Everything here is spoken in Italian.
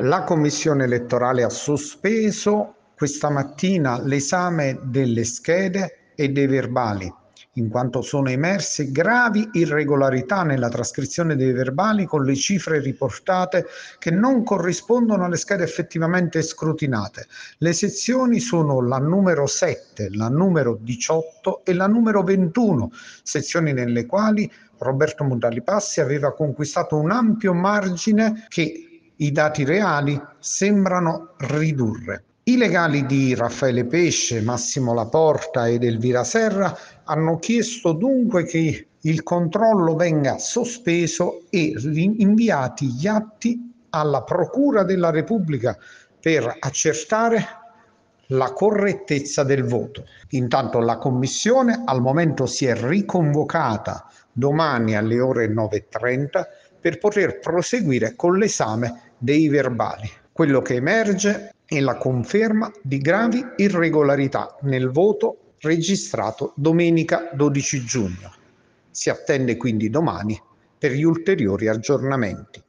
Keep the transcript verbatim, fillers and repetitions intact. La Commissione elettorale ha sospeso questa mattina l'esame delle schede e dei verbali, in quanto sono emerse gravi irregolarità nella trascrizione dei verbali con le cifre riportate che non corrispondono alle schede effettivamente scrutinate. Le sezioni sono la numero sette, la numero diciotto e la numero ventuno, sezioni nelle quali Roberto Mutalipassi aveva conquistato un ampio margine che i dati reali sembrano ridurre. I legali di Raffaele Pesce, Massimo Laporta ed Elvira Serra hanno chiesto dunque che il controllo venga sospeso e inviati gli atti alla Procura della Repubblica per accertare la correttezza del voto. Intanto la Commissione al momento si è riconvocata domani alle ore nove e trenta per poter proseguire con l'esame dei verbali. Quello che emerge è la conferma di gravi irregolarità nel voto registrato domenica dodici giugno. Si attende quindi domani per gli ulteriori aggiornamenti.